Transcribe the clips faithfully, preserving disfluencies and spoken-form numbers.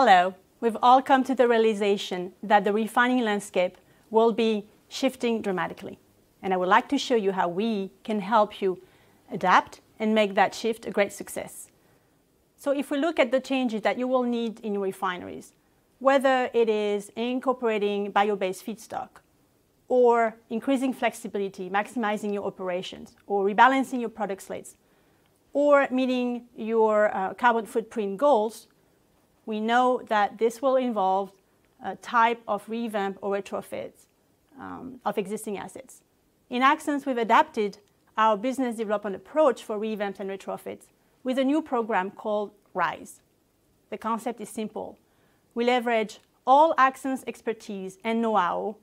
Hello. We've all come to the realization that the refining landscape will be shifting dramatically. And I would like to show you how we can help you adapt and make that shift a great success. So if we look at the changes that you will need in your refineries, whether it is incorporating bio-based feedstock, or increasing flexibility, maximizing your operations, or rebalancing your product slates, or meeting your uh, carbon footprint goals, we know that this will involve a type of revamp or retrofits um, of existing assets. In Accents, we've adapted our business development approach for revamps and retrofits with a new program called RISE. The concept is simple. We leverage all Accents' expertise and know-how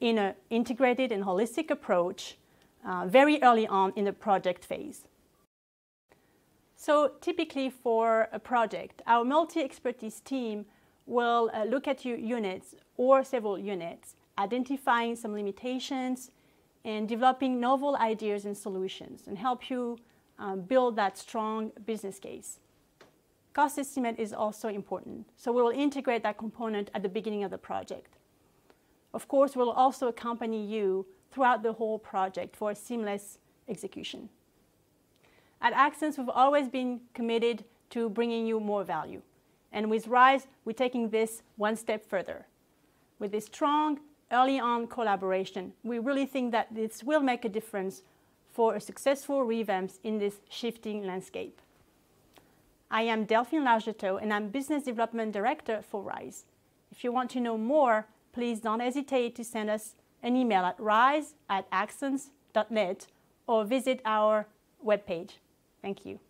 in an integrated and holistic approach uh, very early on in the project phase. So typically for a project, our multi-expertise team will uh, look at your units or several units, identifying some limitations and developing novel ideas and solutions, and help you um, build that strong business case. Cost estimate is also important, so we will integrate that component at the beginning of the project. Of course, we'll also accompany you throughout the whole project for a seamless execution. At Accents, we've always been committed to bringing you more value. And with RISE, we're taking this one step further. With this strong, early-on collaboration, we really think that this will make a difference for a successful revamps in this shifting landscape. I am Delphine Largetteau, and I'm Business Development Director for RISE. If you want to know more, please don't hesitate to send us an email at rise at accents dot net or visit our webpage. Thank you.